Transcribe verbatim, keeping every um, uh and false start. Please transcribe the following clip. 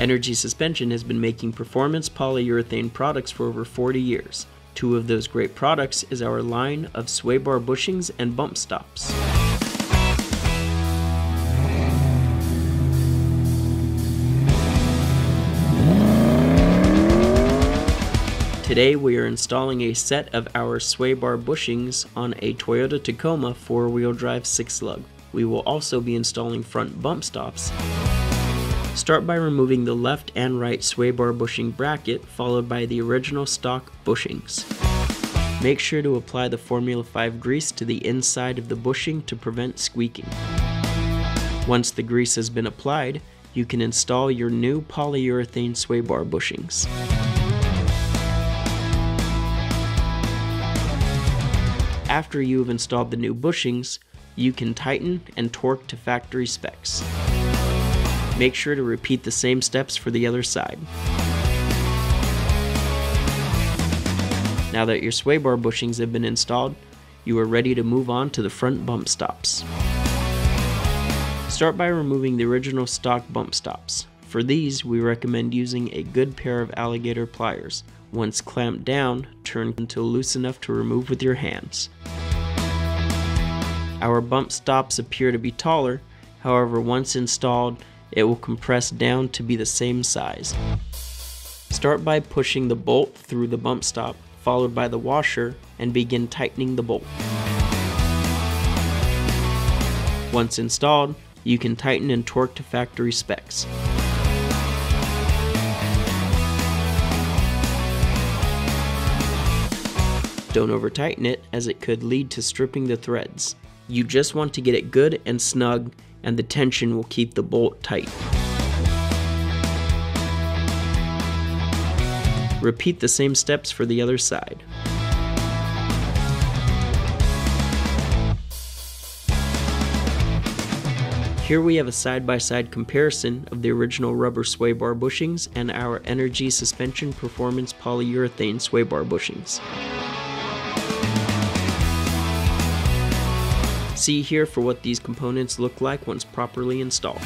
Energy Suspension has been making performance polyurethane products for over forty years. Two of those great products is our line of sway bar bushings and bump stops. Today we are installing a set of our sway bar bushings on a Toyota Tacoma four-wheel drive six-lug. We will also be installing front bump stops. Start by removing the left and right sway bar bushing bracket, followed by the original stock bushings. Make sure to apply the Formula five grease to the inside of the bushing to prevent squeaking. Once the grease has been applied, you can install your new polyurethane sway bar bushings. After you have installed the new bushings, you can tighten and torque to factory specs. Make sure to repeat the same steps for the other side. Now that your sway bar bushings have been installed, you are ready to move on to the front bump stops. Start by removing the original stock bump stops. For these, we recommend using a good pair of alligator pliers. Once clamped down, turn until loose enough to remove with your hands. Our bump stops appear to be taller, however, once installed, it will compress down to be the same size. Start by pushing the bolt through the bump stop, followed by the washer, and begin tightening the bolt. Once installed, you can tighten and torque to factory specs. Don't over-tighten it, as it could lead to stripping the threads. You just want to get it good and snug, and the tension will keep the bolt tight. Repeat the same steps for the other side. Here we have a side-by-side comparison of the original rubber sway bar bushings and our Energy Suspension Performance polyurethane sway bar bushings. See here for what these components look like once properly installed.